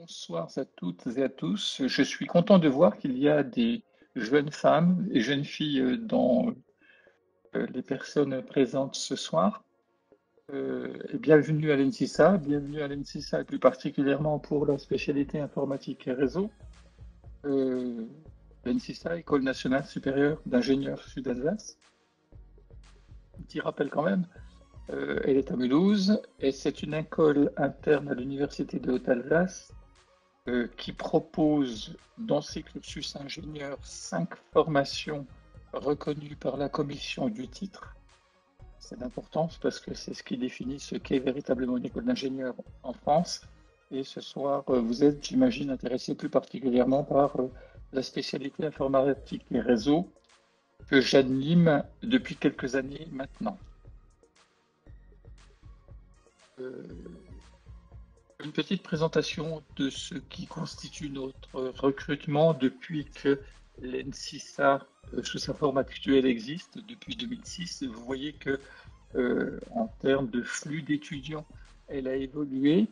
Bonsoir à toutes et à tous. Je suis content de voir qu'il y a des jeunes femmes et jeunes filles dans les personnes présentes ce soir. Et bienvenue à l'INSA, et plus particulièrement pour la spécialité informatique et réseau. L'INSA, École nationale supérieure d'ingénieurs sud-Alsace. Petit rappel quand même. Elle est à Mulhouse et c'est une école interne à l'Université de Haute-Alsace qui propose dans ses cursus ingénieurs 5 formations reconnues par la commission du titre. C'est d'importance parce que c'est ce qui définit ce qu'est véritablement une école d'ingénieurs en France. Et ce soir, vous êtes, j'imagine, intéressés plus particulièrement par la spécialité informatique et réseau que j'anime depuis quelques années maintenant. Une petite présentation de ce qui constitue notre recrutement depuis que l'INSA sous sa forme actuelle existe depuis 2006. Vous voyez que en termes de flux d'étudiants, elle a évolué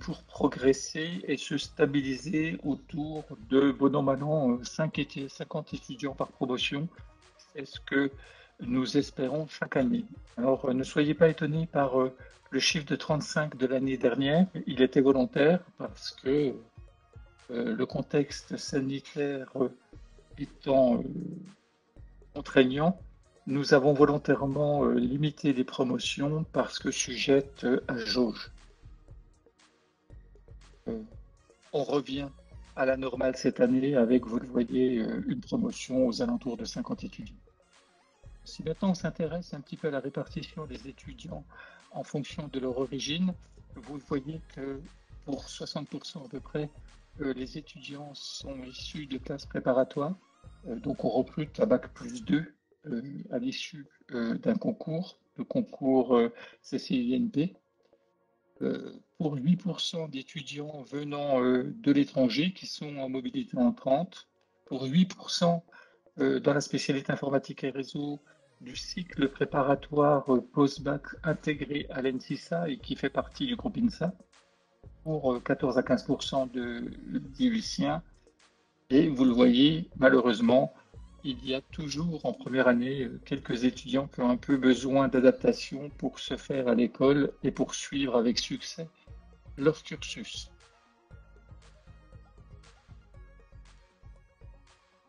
pour progresser et se stabiliser autour de, bon an mal an, 50 étudiants par promotion. C'est ce que nous espérons chaque année. Alors, ne soyez pas étonnés par le chiffre de 35 de l'année dernière. Il était volontaire parce que le contexte sanitaire étant contraignant, nous avons volontairement limité les promotions parce que sujettes à jauge. On revient à la normale cette année avec, vous le voyez, une promotion aux alentours de 50 étudiants. Si maintenant on s'intéresse un petit peu à la répartition des étudiants en fonction de leur origine, vous voyez que pour 60% à peu près, les étudiants sont issus de classes préparatoires. Donc on recrute à Bac plus 2 à l'issue d'un concours, le concours CCINP. Pour 8% d'étudiants venant de l'étranger qui sont en mobilité entrante, pour 8% dans la spécialité informatique et réseau, du cycle préparatoire post-bac intégré à l'INSA et qui fait partie du groupe INSA, pour 14 à 15% d'Iuliciens. Et vous le voyez, malheureusement, il y a toujours en première année quelques étudiants qui ont un peu besoin d'adaptation pour se faire à l'école et poursuivre avec succès leur cursus.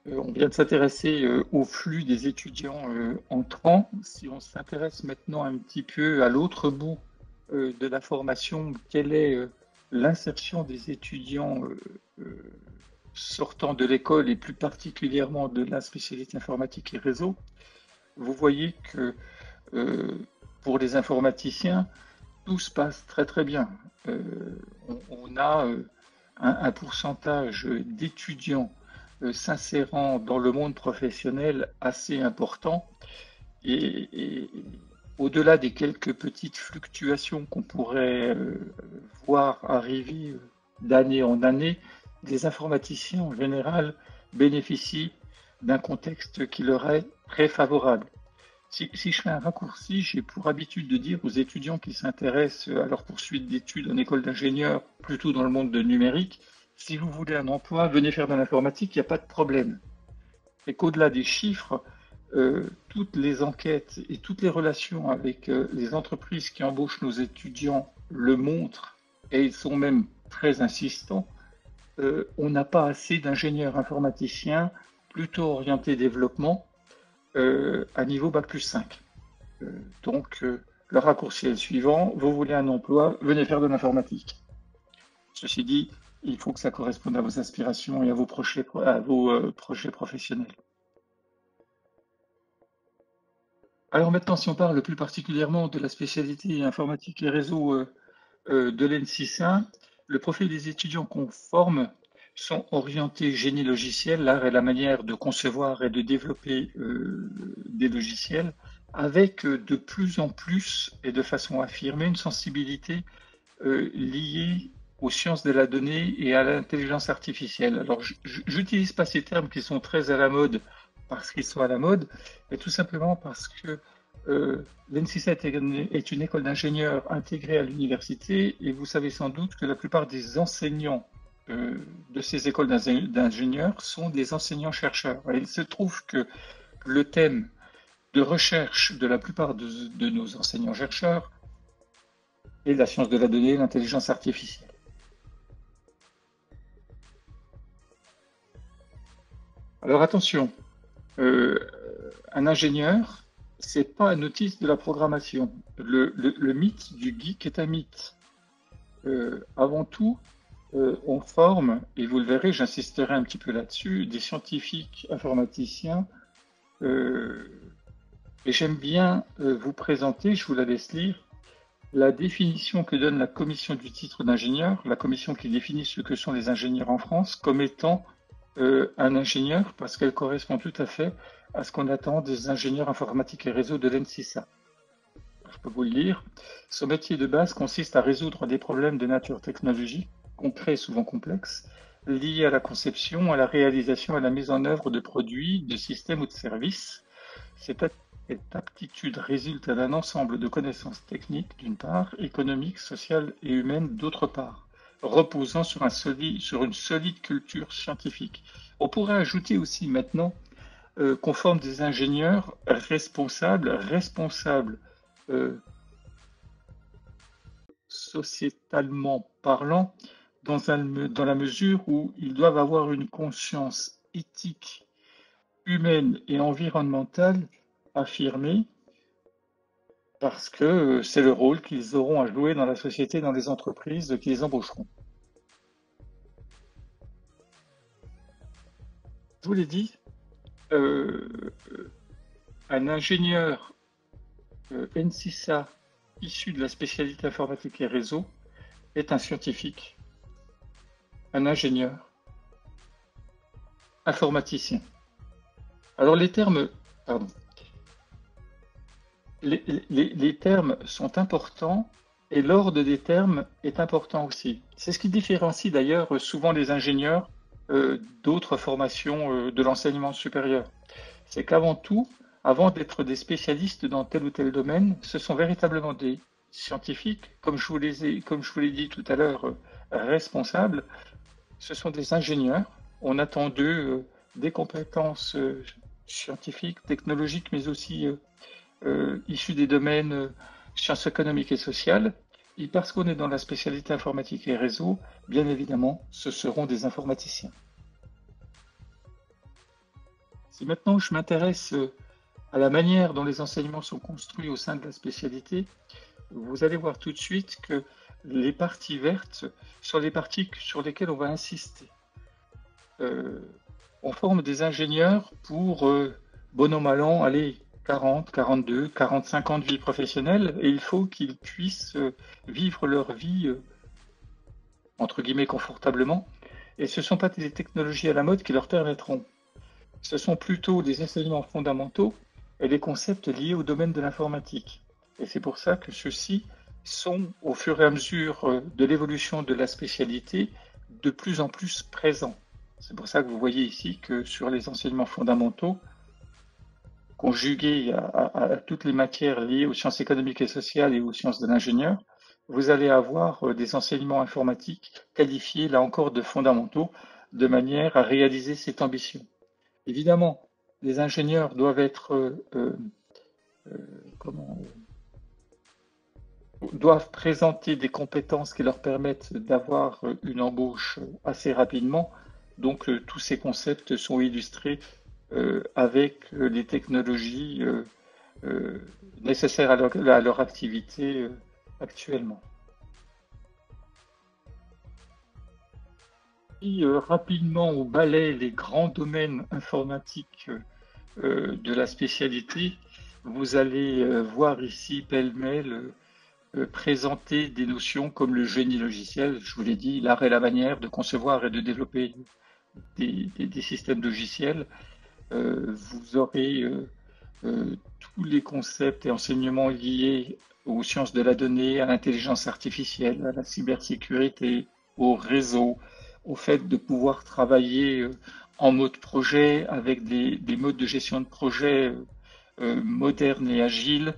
On vient de s'intéresser au flux des étudiants entrants. Si on s'intéresse maintenant un petit peu à l'autre bout de la formation, quelle est l'insertion des étudiants sortant de l'école et plus particulièrement de la spécialité informatique et réseau, vous voyez que pour les informaticiens, tout se passe très très bien. On a un pourcentage d'étudiants s'insérant dans le monde professionnel assez important et au-delà des quelques petites fluctuations qu'on pourrait voir arriver d'année en année, les informaticiens en général bénéficient d'un contexte qui leur est très favorable. Si je fais un raccourci, j'ai pour habitude de dire aux étudiants qui s'intéressent à leur poursuite d'études en école d'ingénieur, plutôt dans le monde de numérique, si vous voulez un emploi, venez faire de l'informatique, il n'y a pas de problème. Et qu'au-delà des chiffres, toutes les enquêtes et toutes les relations avec les entreprises qui embauchent nos étudiants le montrent, et ils sont même très insistants, on n'a pas assez d'ingénieurs informaticiens plutôt orientés développement à niveau Bac plus 5. Donc, le raccourci est le suivant, vous voulez un emploi, venez faire de l'informatique. Ceci dit, il faut que ça corresponde à vos aspirations et à vos projets, professionnels. Alors maintenant, si on parle plus particulièrement de la spécialité informatique et réseau de l'INSA, le profil des étudiants qu'on forme sont orientés génie logiciel, l'art et la manière de concevoir et de développer des logiciels, avec de plus en plus, et de façon affirmée, une sensibilité liée aux sciences de la donnée et à l'intelligence artificielle. Alors, j'utilise pas ces termes qui sont très à la mode parce qu'ils sont à la mode, mais tout simplement parce que l'INSA est une école d'ingénieurs intégrée à l'université et vous savez sans doute que la plupart des enseignants de ces écoles d'ingénieurs sont des enseignants-chercheurs. Et il se trouve que le thème de recherche de la plupart de nos enseignants-chercheurs est la science de la donnée et l'intelligence artificielle. Alors attention, un ingénieur, ce n'est pas un autiste de la programmation. Le mythe du geek est un mythe. Avant tout, on forme, et vous le verrez, j'insisterai un petit peu là-dessus, des scientifiques informaticiens. Et j'aime bien vous présenter, je vous la laisse lire, la définition que donne la commission du titre d'ingénieur, la commission qui définit ce que sont les ingénieurs en France comme étant... un ingénieur, parce qu'elle correspond tout à fait à ce qu'on attend des ingénieurs informatiques et réseaux de l'INSA. Je peux vous le lire. Ce métier de base consiste à résoudre des problèmes de nature technologique, concrets et souvent complexes, liés à la conception, à la réalisation, à la mise en œuvre de produits, de systèmes ou de services. Cette aptitude résulte d'un ensemble de connaissances techniques d'une part, économiques, sociales et humaines d'autre part, reposant sur, une solide culture scientifique. On pourrait ajouter aussi maintenant qu'on forme des ingénieurs responsables sociétalement parlant, dans la mesure où ils doivent avoir une conscience éthique, humaine et environnementale affirmée, parce que c'est le rôle qu'ils auront à jouer dans la société, dans les entreprises qui les embaucheront. Je vous l'ai dit, un ingénieur INSA issu de la spécialité informatique et réseau est un scientifique, un ingénieur, informaticien. Alors les termes... Pardon. Les termes sont importants et l'ordre des termes est important aussi. C'est ce qui différencie d'ailleurs souvent les ingénieurs d'autres formations de l'enseignement supérieur. C'est qu'avant tout, avant d'être des spécialistes dans tel ou tel domaine, ce sont véritablement des scientifiques, comme je vous l'ai dit tout à l'heure, responsables. Ce sont des ingénieurs. On attend d'eux des compétences scientifiques, technologiques, mais aussi... issus des domaines sciences économiques et sociales, et parce qu'on est dans la spécialité informatique et réseau, bien évidemment, ce seront des informaticiens. Si maintenant je m'intéresse à la manière dont les enseignements sont construits au sein de la spécialité, vous allez voir tout de suite que les parties vertes sont les parties sur lesquelles on va insister. On forme des ingénieurs pour, bon an, mal an, aller 40, 42, 45 ans de vie professionnelle, et il faut qu'ils puissent vivre leur vie, entre guillemets, confortablement. Et ce ne sont pas des technologies à la mode qui leur permettront. Ce sont plutôt des enseignements fondamentaux et des concepts liés au domaine de l'informatique. Et c'est pour ça que ceux-ci sont, au fur et à mesure de l'évolution de la spécialité, de plus en plus présents. C'est pour ça que vous voyez ici que sur les enseignements fondamentaux, conjugué à toutes les matières liées aux sciences économiques et sociales et aux sciences de l'ingénieur, vous allez avoir des enseignements informatiques qualifiés, là encore, de fondamentaux, de manière à réaliser cette ambition. Évidemment, les ingénieurs doivent être, doivent présenter des compétences qui leur permettent d'avoir une embauche assez rapidement, donc tous ces concepts sont illustrés avec les technologies nécessaires à leur activité actuellement. Et rapidement, on balaye les grands domaines informatiques de la spécialité. Vous allez voir ici pêle-mêle présenter des notions comme le génie logiciel, je vous l'ai dit, l'art et la manière de concevoir et de développer des systèmes logiciels. Vous aurez tous les concepts et enseignements liés aux sciences de la donnée, à l'intelligence artificielle, à la cybersécurité, au réseau, au fait de pouvoir travailler en mode projet avec des modes de gestion de projet modernes et agiles.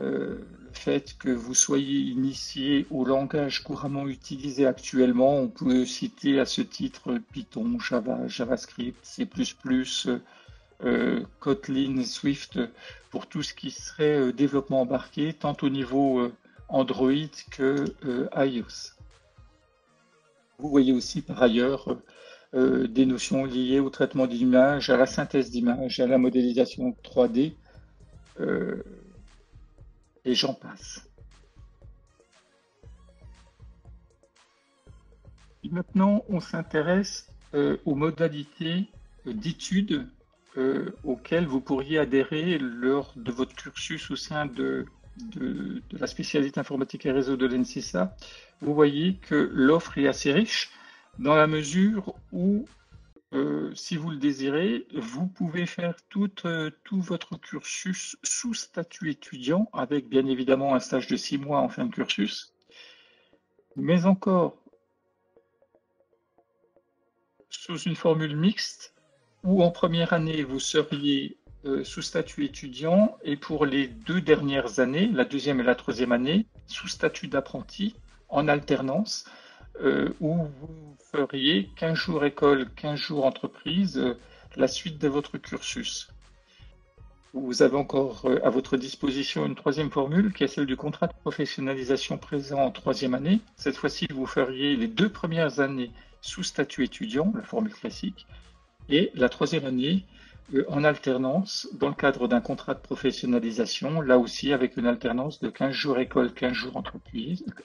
le fait que vous soyez initié au langage couramment utilisé actuellement, on peut citer à ce titre Python, Java, JavaScript, C++, Kotlin, Swift, pour tout ce qui serait développement embarqué, tant au niveau Android que iOS. Vous voyez aussi par ailleurs des notions liées au traitement d'images, à la synthèse d'images, à la modélisation 3D, et j'en passe. Et maintenant, on s'intéresse aux modalités d'études auxquelles vous pourriez adhérer lors de votre cursus au sein de la spécialité informatique et réseau de l'INSA. Vous voyez que l'offre est assez riche dans la mesure où, si vous le désirez, vous pouvez faire tout votre cursus sous statut étudiant, avec bien évidemment un stage de 6 mois en fin de cursus, mais encore sous une formule mixte où en première année vous seriez sous statut étudiant et pour les 2 dernières années, la 2e et la 3e année, sous statut d'apprenti en alternance, où vous feriez 15 jours école, 15 jours entreprise, la suite de votre cursus. Vous avez encore à votre disposition une 3e formule qui est celle du contrat de professionnalisation présent en 3e année. Cette fois-ci, vous feriez les 2 premières années sous statut étudiant, la formule classique, et la 3e année en alternance dans le cadre d'un contrat de professionnalisation, là aussi avec une alternance de 15 jours école, 15 jours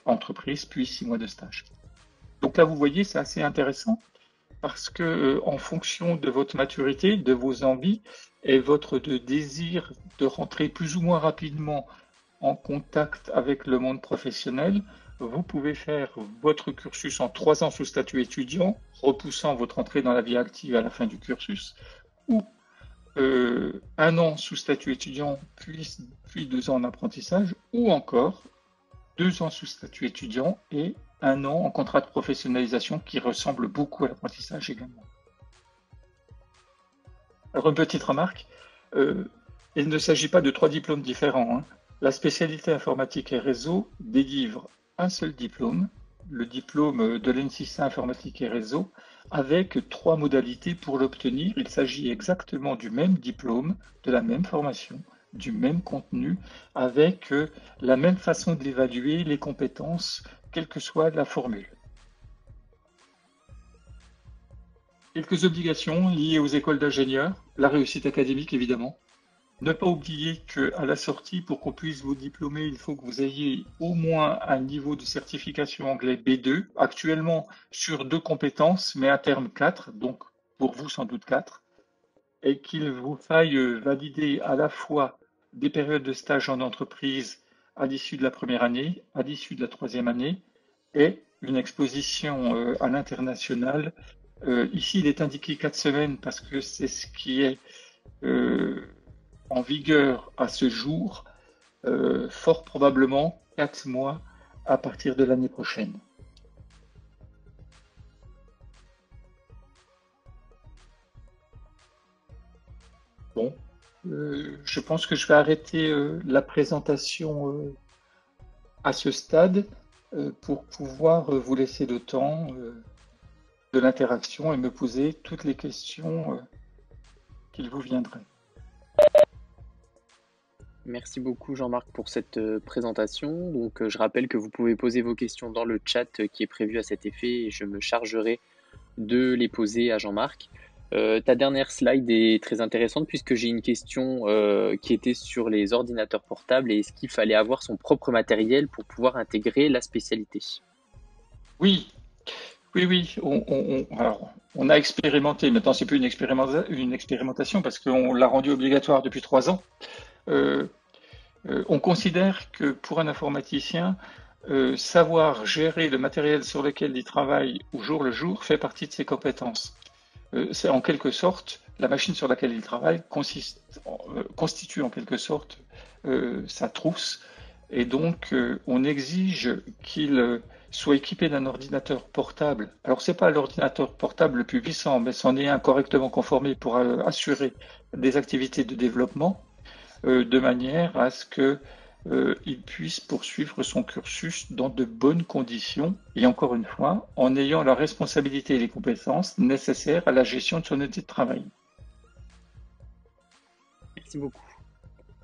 entreprise puis 6 mois de stage. Donc là, vous voyez, c'est assez intéressant parce que en fonction de votre maturité, de vos envies et votre désir de rentrer plus ou moins rapidement en contact avec le monde professionnel, vous pouvez faire votre cursus en 3 ans sous statut étudiant, repoussant votre entrée dans la vie active à la fin du cursus, ou 1 an sous statut étudiant, puis 2 ans en apprentissage, ou encore 2 ans sous statut étudiant et 1 an en contrat de professionnalisation qui ressemble beaucoup à l'apprentissage également. Alors une petite remarque, il ne s'agit pas de 3 diplômes différents, hein. La spécialité informatique et réseau délivre un seul diplôme, le diplôme de l'INSA informatique et réseau, avec 3 modalités pour l'obtenir. Il s'agit exactement du même diplôme, de la même formation, du même contenu, avec la même façon d'évaluer les compétences, quelle que soit la formule. Quelques obligations liées aux écoles d'ingénieurs, la réussite académique évidemment. Ne pas oublier qu'à la sortie, pour qu'on puisse vous diplômer, il faut que vous ayez au moins un niveau de certification anglais B2, actuellement sur 2 compétences, mais à terme 4, donc pour vous sans doute 4, et qu'il vous faille valider à la fois des périodes de stage en entreprise à l'issue de la 1re année, à l'issue de la 3e année, et une exposition à l'international. Ici, il est indiqué 4 semaines parce que c'est ce qui est en vigueur à ce jour, fort probablement 4 mois à partir de l'année prochaine. Bon, je pense que je vais arrêter la présentation à ce stade pour pouvoir vous laisser le temps de l'interaction et me poser toutes les questions qu'il vous viendrait. Merci beaucoup Jean-Marc pour cette présentation. Donc, je rappelle que vous pouvez poser vos questions dans le chat qui est prévu à cet effet et je me chargerai de les poser à Jean-Marc. Ta dernière slide est très intéressante puisque j'ai une question qui était sur les ordinateurs portables et est-ce qu'il fallait avoir son propre matériel pour pouvoir intégrer la spécialité? Oui, oui, oui. Alors, on a expérimenté. Maintenant, ce n'est plus une expérimentation parce qu'on l'a rendu obligatoire depuis 3 ans. On considère que pour un informaticien, savoir gérer le matériel sur lequel il travaille au jour le jour fait partie de ses compétences. C'est en quelque sorte, la machine sur laquelle il travaille constitue en quelque sorte sa trousse, et donc on exige qu'il soit équipé d'un ordinateur portable. Alors c'est pas l'ordinateur portable le plus puissant, mais c'en est un correctement conformé pour assurer des activités de développement, de manière à ce que il puisse poursuivre son cursus dans de bonnes conditions et encore une fois, en ayant la responsabilité et les compétences nécessaires à la gestion de son outil de travail. Merci beaucoup.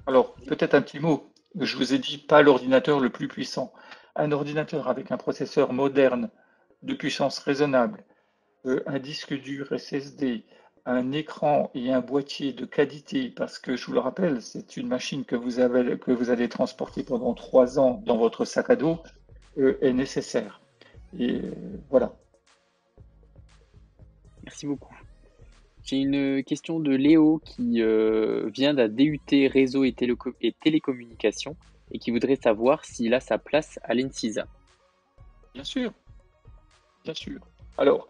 Alors, peut-être un petit mot. Je vous ai dit pas l'ordinateur le plus puissant. Un ordinateur avec un processeur moderne de puissance raisonnable, un disque dur SSD, un écran et un boîtier de qualité, parce que je vous le rappelle, c'est une machine que vous allez transporter pendant 3 ans dans votre sac à dos, est nécessaire. Et voilà. Merci beaucoup. J'ai une question de Léo qui vient d'un DUT réseau et, télécommunications et qui voudrait savoir s'il a sa place à l'INSA. Bien sûr. Bien sûr. Alors,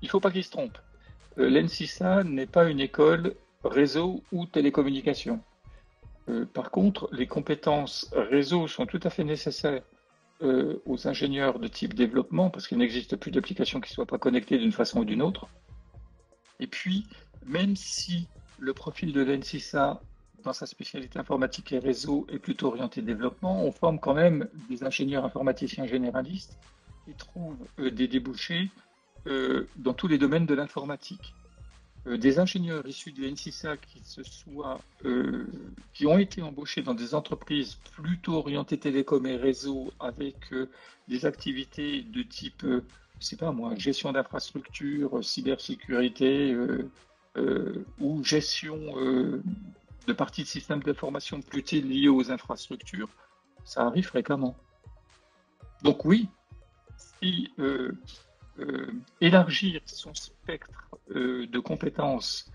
il ne faut pas qu'il se trompe. L'INSA n'est pas une école réseau ou télécommunication. Par contre, les compétences réseau sont tout à fait nécessaires aux ingénieurs de type développement, parce qu'il n'existe plus d'application qui ne soit pas connectée d'une façon ou d'une autre. Et puis, même si le profil de l'INSA dans sa spécialité informatique et réseau est plutôt orienté développement, on forme quand même des ingénieurs informaticiens généralistes qui trouvent des débouchés dans tous les domaines de l'informatique. Des ingénieurs issus de l'INSA qui ont été embauchés dans des entreprises plutôt orientées télécom et réseau avec des activités de type, je sais pas moi, gestion d'infrastructures, cybersécurité ou gestion de parties de systèmes d'information plutôt liées aux infrastructures, ça arrive fréquemment. Donc oui, si élargir son spectre de compétences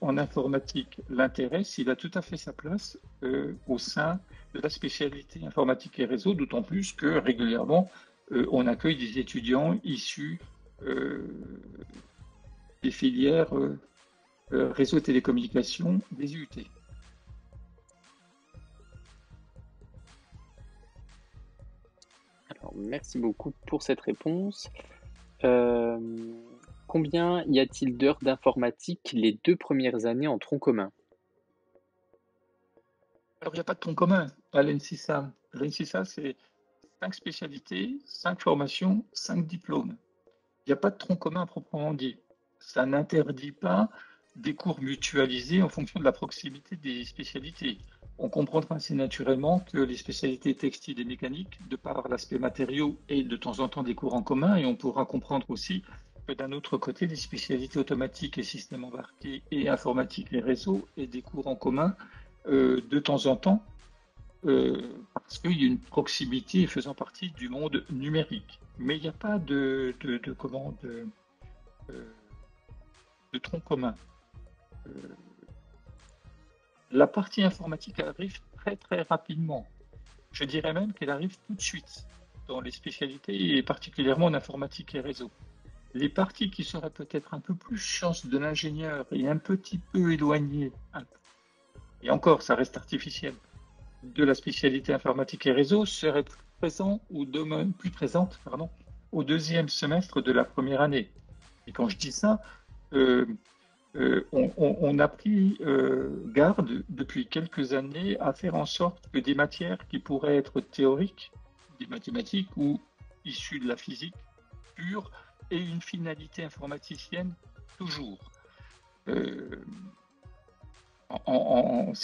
en informatique l'intéresse, il a tout à fait sa place au sein de la spécialité informatique et réseau, d'autant plus que régulièrement on accueille des étudiants issus des filières réseau télécommunications des UT. Alors, merci beaucoup pour cette réponse. Combien y a-t-il d'heures d'informatique les 2 premières années en tronc commun? Alors, il n'y a pas de tronc commun à l'INSA. L'INSA, c'est 5 spécialités, 5 formations, 5 diplômes. Il n'y a pas de tronc commun à proprement dit. Ça n'interdit pas des cours mutualisés en fonction de la proximité des spécialités. On comprendra assez naturellement que les spécialités textiles et mécaniques, de par l'aspect matériaux, aient de temps en temps des cours en commun, et on pourra comprendre aussi que d'un autre côté, les spécialités automatiques et systèmes embarqués et informatiques et réseaux aient des cours en commun de temps en temps, parce qu'il y a une proximité faisant partie du monde numérique. Mais il n'y a pas de tronc commun. La partie informatique arrive très très rapidement. Je dirais même qu'elle arrive tout de suite dans les spécialités et particulièrement en informatique et réseau. Les parties qui seraient peut-être un peu plus chances de l'ingénieur et un petit peu éloignées, et encore ça reste artificiel, de la spécialité informatique et réseau seraient plus présentes au 2e semestre de la 1re année. Et quand je dis ça, on a pris garde depuis quelques années à faire en sorte que des matières qui pourraient être théoriques, des mathématiques ou issues de la physique pure, aient une finalité informaticienne toujours. Si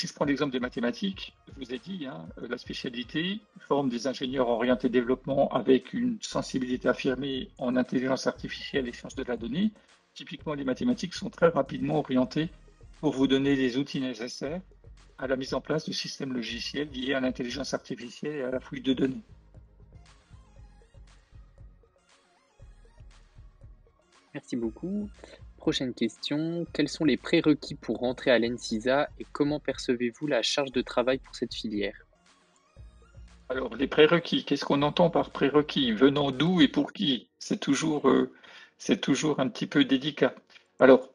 je prends l'exemple des mathématiques, je vous ai dit, hein, la spécialité forme des ingénieurs orientés développement avec une sensibilité affirmée en intelligence artificielle et sciences de la donnée. Typiquement, les mathématiques sont très rapidement orientées pour vous donner les outils nécessaires à la mise en place de systèmes logiciels liés à l'intelligence artificielle et à la fouille de données. Merci beaucoup. Prochaine question. Quels sont les prérequis pour rentrer à l'INSA et comment percevez-vous la charge de travail pour cette filière? Alors, les prérequis, qu'est-ce qu'on entend par prérequis? Venant d'où et pour qui? C'est toujours... un petit peu délicat. Alors,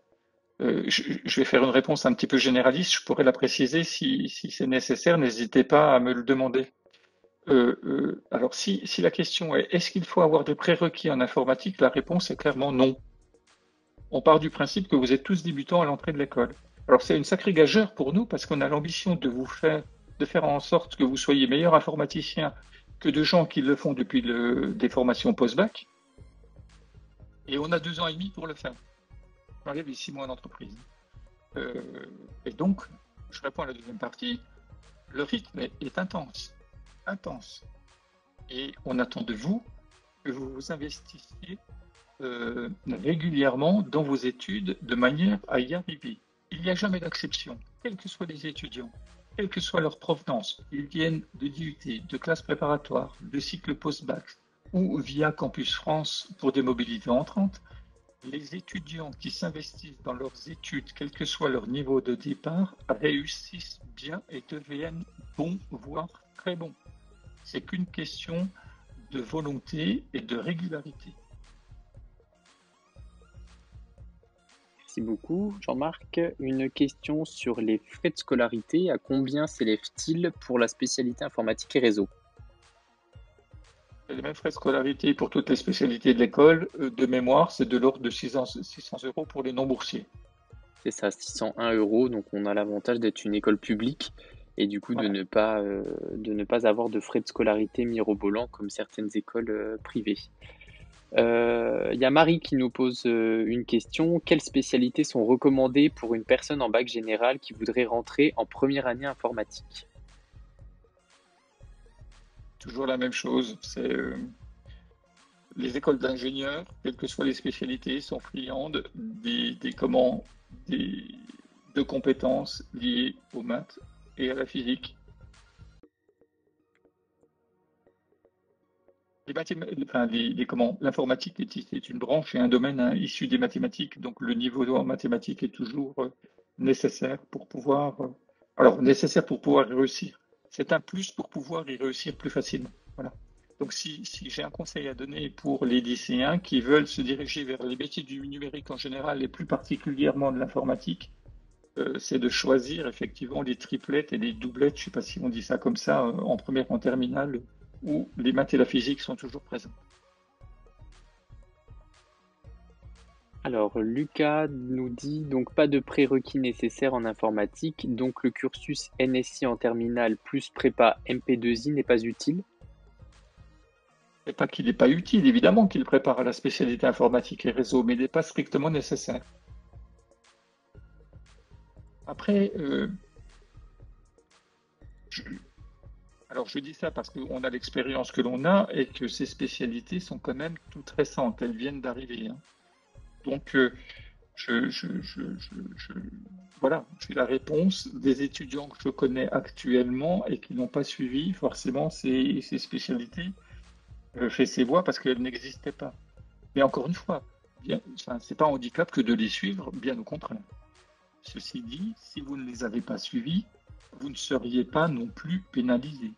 je vais faire une réponse un petit peu généraliste, je pourrais la préciser si c'est nécessaire, n'hésitez pas à me le demander. Alors, si la question est « est-ce qu'il faut avoir des prérequis en informatique ?», la réponse est clairement non. On part du principe que vous êtes tous débutants à l'entrée de l'école. Alors, c'est une sacrée gageure pour nous parce qu'on a l'ambition de vous faire de faire en sorte que vous soyez meilleur informaticien que de gens qui le font depuis des formations post-bac. Et on a 2 ans et demi pour le faire. On arrive les 6 mois en entreprise. Et donc, je réponds à la deuxième partie, le rythme est intense. Et on attend de vous que vous vous investissiez régulièrement dans vos études de manière à y arriver. Il n'y a jamais d'exception, quels que soient les étudiants, quelle que soit leur provenance, ils viennent de DUT, de classe préparatoire, de cycle post-bac ou via Campus France pour des mobilités entrantes. Les étudiants qui s'investissent dans leurs études, quel que soit leur niveau de départ, réussissent bien et deviennent bons, voire très bons. C'est qu'une question de volonté et de régularité. Merci beaucoup, Jean-Marc. Une question sur les frais de scolarité. À combien s'élèvent-ils pour la spécialité informatique et réseau? Les mêmes frais de scolarité pour toutes les spécialités de l'école, de mémoire, c'est de l'ordre de 600 € pour les non-boursiers. C'est ça, 601 €, donc on a l'avantage d'être une école publique et du coup voilà, de ne pas avoir de frais de scolarité mirobolants comme certaines écoles privées. Y a Marie qui nous pose une question. Quelles spécialités sont recommandées pour une personne en bac général qui voudrait rentrer en première année informatique ? Toujours la même chose, c'est les écoles d'ingénieurs, quelles que soient les spécialités, sont friandes de compétences liées aux maths et à la physique. L'informatique est une branche et un domaine issu des mathématiques, donc le niveau en mathématiques est toujours nécessaire pour pouvoir, réussir. C'est un plus pour pouvoir y réussir plus facilement. Voilà. Donc si j'ai un conseil à donner pour les lycéens qui veulent se diriger vers les métiers du numérique en général et plus particulièrement de l'informatique, c'est de choisir effectivement les triplettes et les doublettes, je ne sais pas si on dit ça comme ça, en première, en terminale, où les maths et la physique sont toujours présents. Alors, Lucas nous dit donc pas de prérequis nécessaires en informatique, donc le cursus NSI en terminale plus prépa MP2I n'est pas utile. C'est pas qu'il n'est pas utile, évidemment qu'il prépare à la spécialité informatique et réseau, mais il n'est pas strictement nécessaire. Après, je dis ça parce qu'on a l'expérience que l'on a et que ces spécialités sont quand même toutes récentes, elles viennent d'arriver, hein. Donc, voilà, j'ai la réponse des étudiants que je connais actuellement et qui n'ont pas suivi forcément ces spécialités chez ces voies parce qu'elles n'existaient pas. Mais encore une fois, c'est pas un handicap que de les suivre, bien au contraire. Ceci dit, si vous ne les avez pas suivis, vous ne seriez pas non plus pénalisé.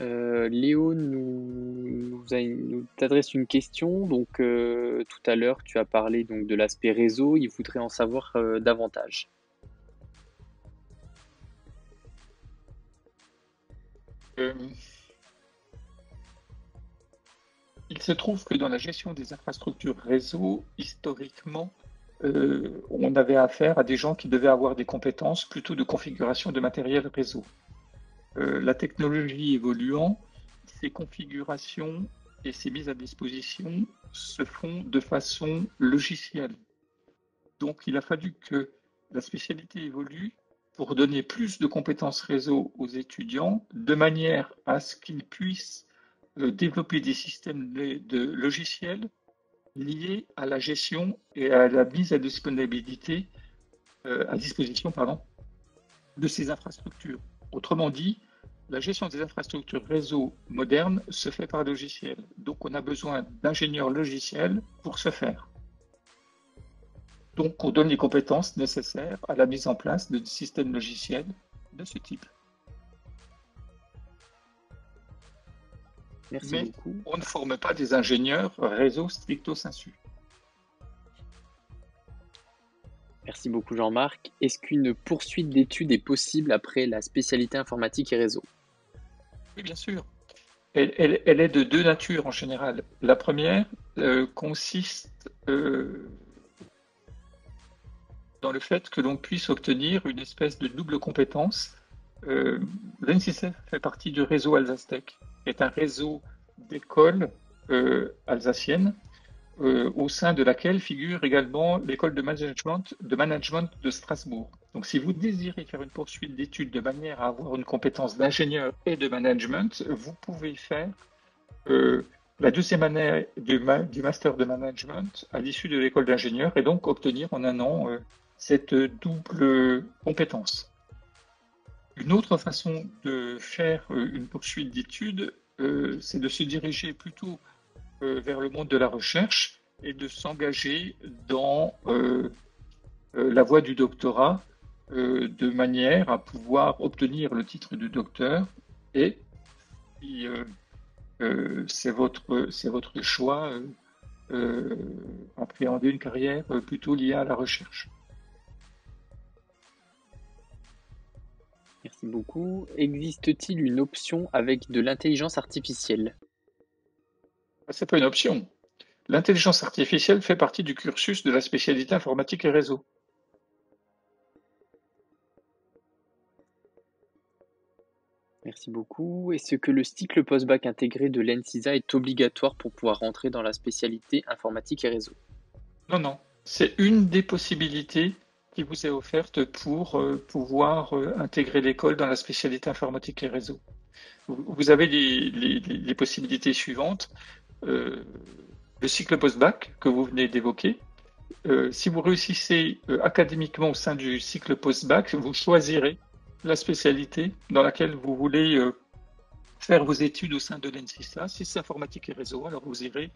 Léo nous t'adresse une question. Donc, tout à l'heure, tu as parlé donc de l'aspect réseau. Il faudrait en savoir davantage. Il se trouve que dans la gestion des infrastructures réseau, historiquement, on avait affaire à des gens qui devaient avoir des compétences plutôt de configuration de matériel réseau. La technologie évoluant, ces configurations et ces mises à disposition se font de façon logicielle. Donc il a fallu que la spécialité évolue pour donner plus de compétences réseau aux étudiants, de manière à ce qu'ils puissent développer des systèmes de logiciels liés à la gestion et à la mise à disposition de ces infrastructures. Autrement dit, la gestion des infrastructures réseau modernes se fait par logiciel. Donc, on a besoin d'ingénieurs logiciels pour ce faire. Donc, on donne les compétences nécessaires à la mise en place de systèmes logiciels de ce type. Merci beaucoup. On ne forme pas des ingénieurs réseau stricto sensu. Merci beaucoup Jean-Marc. Est-ce qu'une poursuite d'études est possible après la spécialité informatique et réseau? Oui, bien sûr. Elle est de 2 natures en général. La première consiste dans le fait que l'on puisse obtenir une espèce de double compétence. L'INSA fait partie du réseau Alsace Tech, est un réseau d'écoles alsaciennes au sein de laquelle figure également l'école de management de Strasbourg. Donc si vous désirez faire une poursuite d'études de manière à avoir une compétence d'ingénieur et de management, vous pouvez faire la deuxième année du master de management à l'issue de l'école d'ingénieur et donc obtenir en un an cette double compétence. Une autre façon de faire une poursuite d'études, c'est de se diriger plutôt vers le monde de la recherche et de s'engager dans la voie du doctorat de manière à pouvoir obtenir le titre de docteur. Et si c'est votre choix, appréhender une carrière plutôt liée à la recherche. Merci beaucoup. Existe-t-il une option avec de l'intelligence artificielle? Ce n'est pas une option. L'intelligence artificielle fait partie du cursus de la spécialité informatique et réseau. Merci beaucoup. Est-ce que le cycle post-bac intégré de l'ENSISA est obligatoire pour pouvoir rentrer dans la spécialité informatique et réseau? Non, non. C'est une des possibilités qui vous est offerte pour pouvoir intégrer l'école dans la spécialité informatique et réseau. Vous avez les possibilités suivantes. Le cycle post-bac que vous venez d'évoquer. Si vous réussissez académiquement au sein du cycle post-bac, vous choisirez la spécialité dans laquelle vous voulez faire vos études au sein de l'ENSISA. Si c'est informatique et réseau, alors vous irez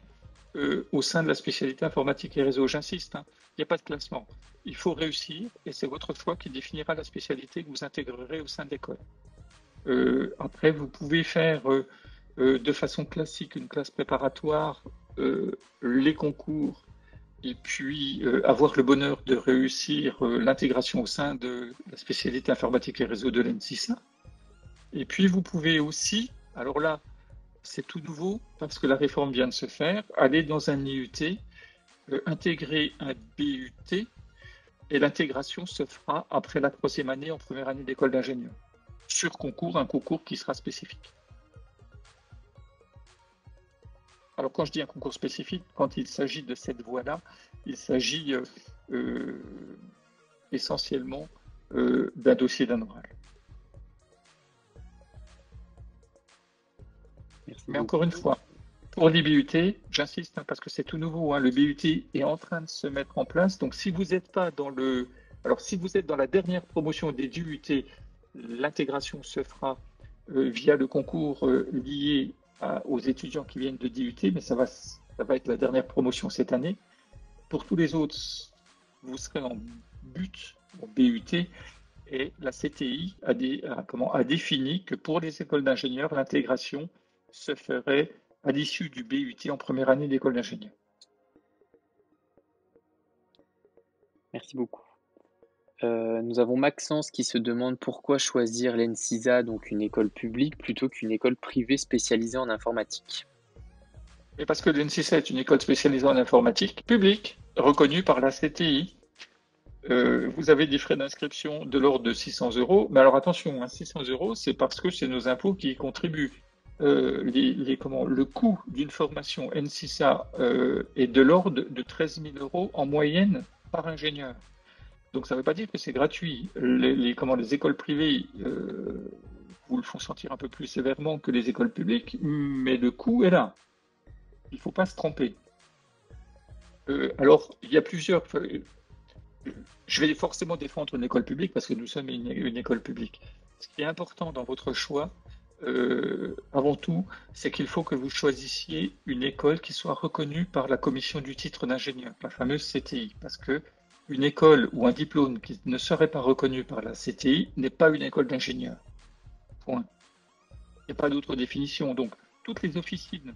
au sein de la spécialité informatique et réseau. J'insiste, hein, il n'y a pas de classement. Il faut réussir et c'est votre choix qui définira la spécialité que vous intégrerez au sein de l'école. Après, vous pouvez faire de façon classique une classe préparatoire, les concours et puis avoir le bonheur de réussir l'intégration au sein de la spécialité informatique et réseau de l'ENSISA. Et puis, vous pouvez aussi, alors là, c'est tout nouveau parce que la réforme vient de se faire, aller dans un IUT, intégrer un BUT et l'intégration se fera après la troisième année en première année d'école d'ingénieur. Sur concours, un concours qui sera spécifique. Alors quand je dis un concours spécifique, quand il s'agit de cette voie-là, il s'agit essentiellement d'un dossier d'un oral. Mais encore une fois, pour les BUT, j'insiste, hein, parce que c'est tout nouveau, hein, le BUT est en train de se mettre en place. Donc, si vous êtes pas dans le, alors si vous êtes dans la dernière promotion des DUT, l'intégration se fera via le concours lié aux étudiants qui viennent de DUT, mais ça va être la dernière promotion cette année. Pour tous les autres, vous serez en BUT, en BUT. Et la CTI a défini que pour les écoles d'ingénieurs, l'intégration se ferait à l'issue du BUT en première année d'école d'ingénieur. Merci beaucoup. Nous avons Maxence qui se demande pourquoi choisir l'ENSISA, donc une école publique, plutôt qu'une école privée spécialisée en informatique. Et parce que l'ENSISA est une école spécialisée en informatique publique, reconnue par la CTI. Vous avez des frais d'inscription de l'ordre de 600 €. Mais alors attention, hein, 600 €, c'est parce que c'est nos impôts qui y contribuent. Le coût d'une formation NCSA est de l'ordre de 13 000 € en moyenne par ingénieur. Donc ça ne veut pas dire que c'est gratuit. Les écoles privées vous le font sentir un peu plus sévèrement que les écoles publiques, mais le coût est là. Il ne faut pas se tromper. Alors, il y a plusieurs... Je vais forcément défendre une école publique parce que nous sommes une école publique. Ce qui est important dans votre choix, avant tout, c'est qu'il faut que vous choisissiez une école qui soit reconnue par la commission du titre d'ingénieur, la fameuse CTI, parce que une école ou un diplôme qui ne serait pas reconnu par la CTI n'est pas une école d'ingénieur. Point. Il n'y a pas d'autre définition. Donc, toutes les officines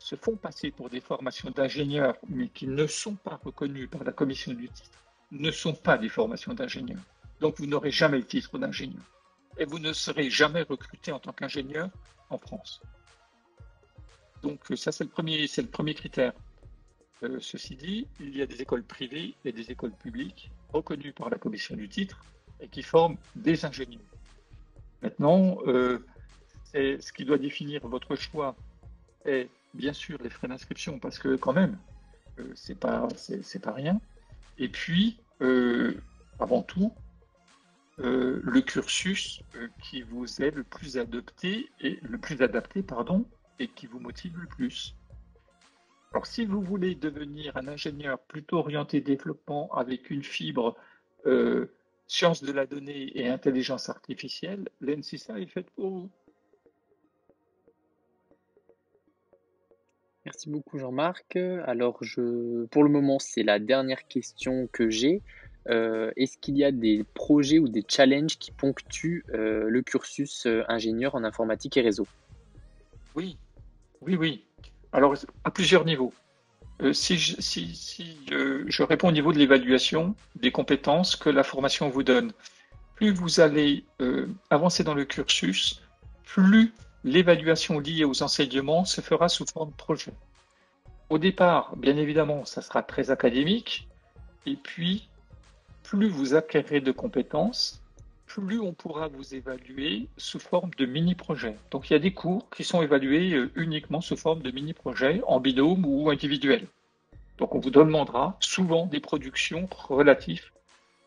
se font passer pour des formations d'ingénieurs, mais qui ne sont pas reconnues par la commission du titre, ne sont pas des formations d'ingénieurs. Donc, vous n'aurez jamais le titre d'ingénieur. Et vous ne serez jamais recruté en tant qu'ingénieur en France. Donc ça, c'est le premier critère. Ceci dit, il y a des écoles privées et des écoles publiques reconnues par la commission du titre et qui forment des ingénieurs. Maintenant, ce qui doit définir votre choix est bien sûr les frais d'inscription, parce que quand même, c'est pas rien. Et puis, avant tout, le cursus qui vous est le plus adapté, et qui vous motive le plus. Alors, si vous voulez devenir un ingénieur plutôt orienté développement avec une fibre sciences de la donnée et intelligence artificielle, l'INSA est faite pour vous. Merci beaucoup Jean-Marc. Alors, pour le moment, c'est la dernière question que j'ai. Est-ce qu'il y a des projets ou des challenges qui ponctuent le cursus ingénieur en informatique et réseau? Oui, oui, oui. Alors, à plusieurs niveaux. Si je réponds au niveau de l'évaluation des compétences que la formation vous donne, plus vous allez avancer dans le cursus, plus l'évaluation liée aux enseignements se fera sous forme de projet. Au départ, bien évidemment, ça sera très académique, et puis, plus vous acquérez de compétences, plus on pourra vous évaluer sous forme de mini-projets. Donc, il y a des cours qui sont évalués uniquement sous forme de mini-projets, en binôme ou individuel. Donc, on vous demandera souvent des productions relatives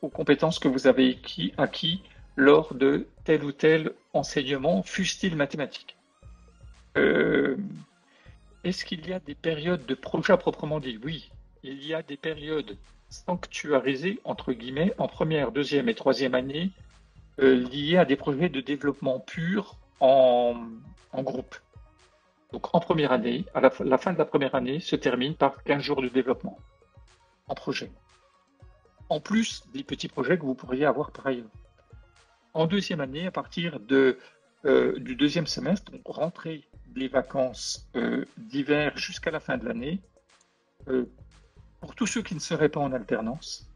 aux compétences que vous avez acquis lors de tel ou tel enseignement, fût-il mathématique. Est-ce qu'il y a des périodes de projet à proprement dit? Oui, il y a des périodes sanctuarisées, entre guillemets, en première, deuxième et troisième année, liés à des projets de développement pur en groupe. Donc en première année, à la fin de la première année se termine par 15 jours de développement en projet. En plus des petits projets que vous pourriez avoir par ailleurs. En deuxième année, à partir du deuxième semestre, donc rentrée des vacances d'hiver jusqu'à la fin de l'année, pour tous ceux qui ne seraient pas en alternance,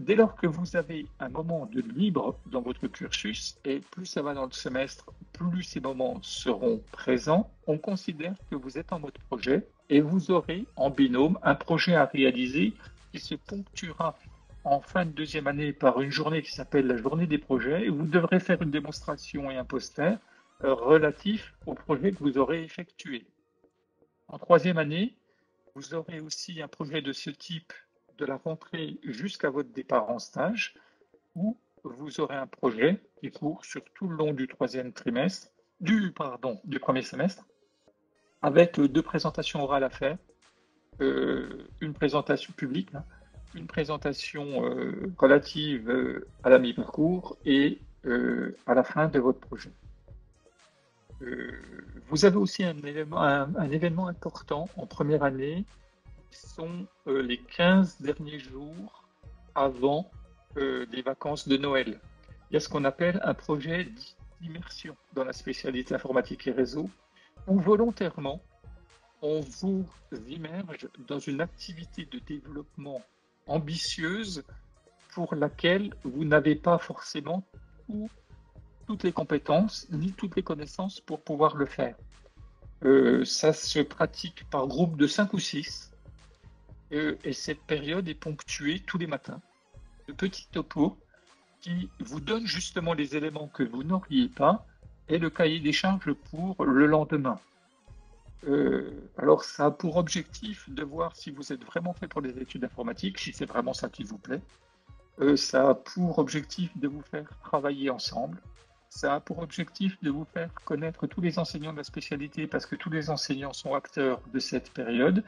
dès lors que vous avez un moment de libre dans votre cursus, et plus ça va dans le semestre, plus ces moments seront présents, on considère que vous êtes en mode projet et vous aurez en binôme un projet à réaliser qui se ponctuera en fin de deuxième année par une journée qui s'appelle la journée des projets, et vous devrez faire une démonstration et un poster relatif au projet que vous aurez effectué. En troisième année, vous aurez aussi un projet de ce type de la rentrée jusqu'à votre départ en stage, où vous aurez un projet qui court sur tout le long du premier semestre, avec deux présentations orales à faire, une présentation publique, une présentation relative à la mi-parcours et à la fin de votre projet. Vous avez aussi un événement important en première année, sont les 15 derniers jours avant les vacances de Noël. Il y a ce qu'on appelle un projet d'immersion dans la spécialité informatique et réseau, où volontairement, on vous immerge dans une activité de développement ambitieuse pour laquelle vous n'avez pas forcément toutes les compétences ni toutes les connaissances pour pouvoir le faire. Ça se pratique par groupe de 5 ou 6. Et cette période est ponctuée tous les matins de petits topos qui vous donnent justement les éléments que vous n'auriez pas et le cahier des charges pour le lendemain. Alors ça a pour objectif de voir si vous êtes vraiment fait pour les études informatiques, si c'est vraiment ça qui vous plaît. Ça a pour objectif de vous faire travailler ensemble. Ça a pour objectif de vous faire connaître tous les enseignants de la spécialité parce que tous les enseignants sont acteurs de cette période.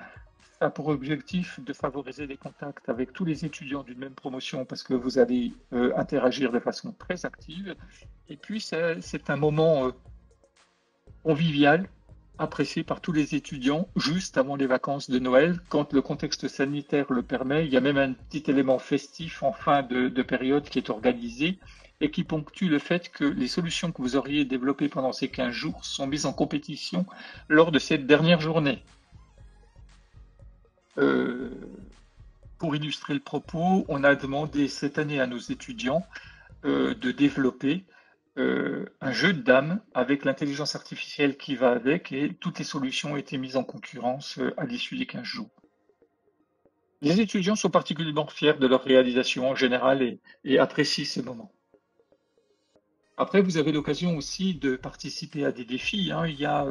A pour objectif de favoriser les contacts avec tous les étudiants d'une même promotion parce que vous allez interagir de façon très active. Et puis, c'est un moment convivial, apprécié par tous les étudiants juste avant les vacances de Noël, quand le contexte sanitaire le permet. Il y a même un petit élément festif en fin de période qui est organisé et qui ponctue le fait que les solutions que vous auriez développées pendant ces 15 jours sont mises en compétition lors de cette dernière journée. Pour illustrer le propos, on a demandé cette année à nos étudiants de développer un jeu de dames avec l'intelligence artificielle qui va avec, et toutes les solutions ont été mises en concurrence à l'issue des 15 jours. Les étudiants sont particulièrement fiers de leur réalisation en général et apprécient ces moments. Après, vous avez l'occasion aussi de participer à des défis. Hein. Il y a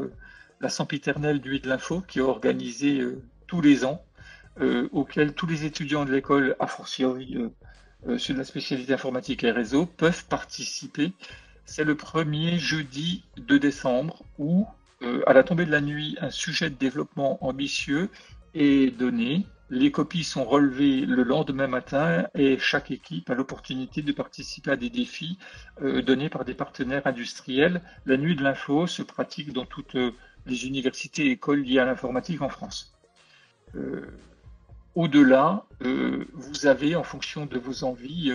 la sempiternelle Nuit de l'info qui est organisée tous les ans, auquel tous les étudiants de l'école, a fortiori ceux de la spécialité informatique et réseau, peuvent participer. C'est le premier jeudi de décembre où, à la tombée de la nuit, un sujet de développement ambitieux est donné. Les copies sont relevées le lendemain matin et chaque équipe a l'opportunité de participer à des défis donnés par des partenaires industriels. La Nuit de l'info se pratique dans toutes les universités et écoles liées à l'informatique en France. Au-delà, vous avez en fonction de vos envies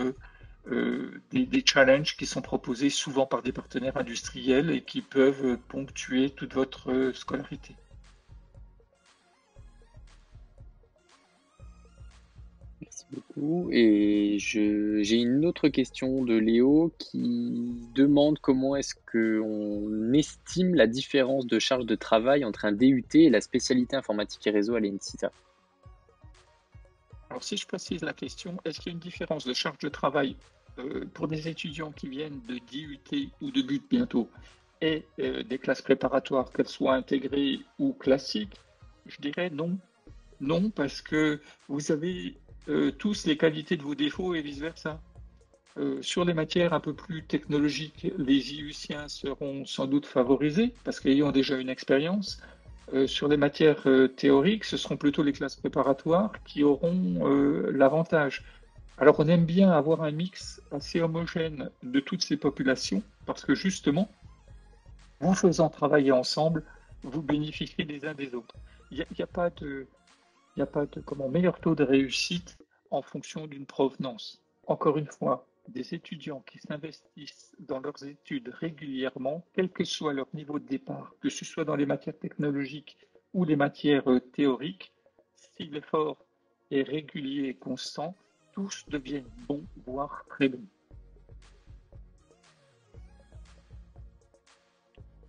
des challenges qui sont proposés souvent par des partenaires industriels et qui peuvent ponctuer toute votre scolarité. Beaucoup. Et j'ai une autre question de Léo qui demande comment est-ce qu'on estime la différence de charge de travail entre un DUT et la spécialité informatique et réseau à l'INSA. Alors si je précise la question, est-ce qu'il y a une différence de charge de travail pour des étudiants qui viennent de DUT ou de BUT bientôt et des classes préparatoires, qu'elles soient intégrées ou classiques? Je dirais non. Non, parce que vous avez tous les qualités de vos défauts et vice-versa. Sur les matières un peu plus technologiques, les IUCiens seront sans doute favorisés parce qu'ayant déjà une expérience. Sur les matières théoriques, ce seront plutôt les classes préparatoires qui auront l'avantage. Alors on aime bien avoir un mix assez homogène de toutes ces populations parce que justement, vous faisant travailler ensemble, vous bénéficierez des uns des autres. Il n'y a pas de meilleur taux de réussite en fonction d'une provenance. Encore une fois, des étudiants qui s'investissent dans leurs études régulièrement, quel que soit leur niveau de départ, que ce soit dans les matières technologiques ou les matières théoriques, si l'effort est régulier et constant, tous deviennent bons, voire très bons.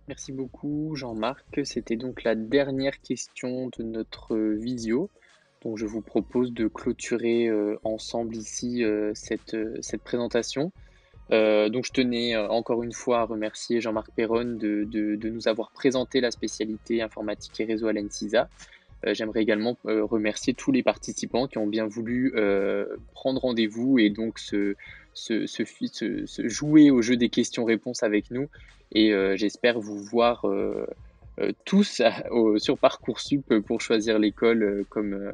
Merci beaucoup Jean-Marc, c'était donc la dernière question de notre visio, donc je vous propose de clôturer ensemble ici cette présentation. Donc je tenais encore une fois à remercier Jean-Marc Perronne de nous avoir présenté la spécialité informatique et réseau à l'INSA. J'aimerais également remercier tous les participants qui ont bien voulu prendre rendez-vous et donc se jouer au jeu des questions-réponses avec nous. Et j'espère vous voir tous sur Parcoursup pour choisir l'école comme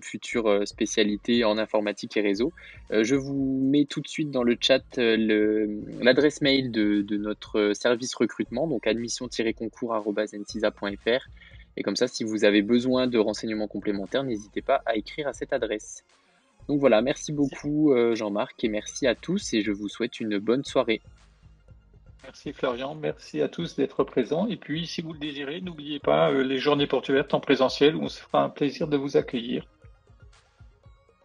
future spécialité en informatique et réseau. Je vous mets tout de suite dans le chat l'adresse mail de notre service recrutement, donc admission-concours@ncisa.fr. Et comme ça, si vous avez besoin de renseignements complémentaires, n'hésitez pas à écrire à cette adresse. Donc voilà, merci beaucoup Jean-Marc et merci à tous et je vous souhaite une bonne soirée. Merci Florian, merci à tous d'être présents et puis si vous le désirez, n'oubliez pas les journées portes ouvertes en présentiel où on se fera un plaisir de vous accueillir.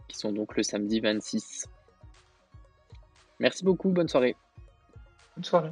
Qui sont donc le samedi 26. Merci beaucoup, bonne soirée. Bonne soirée.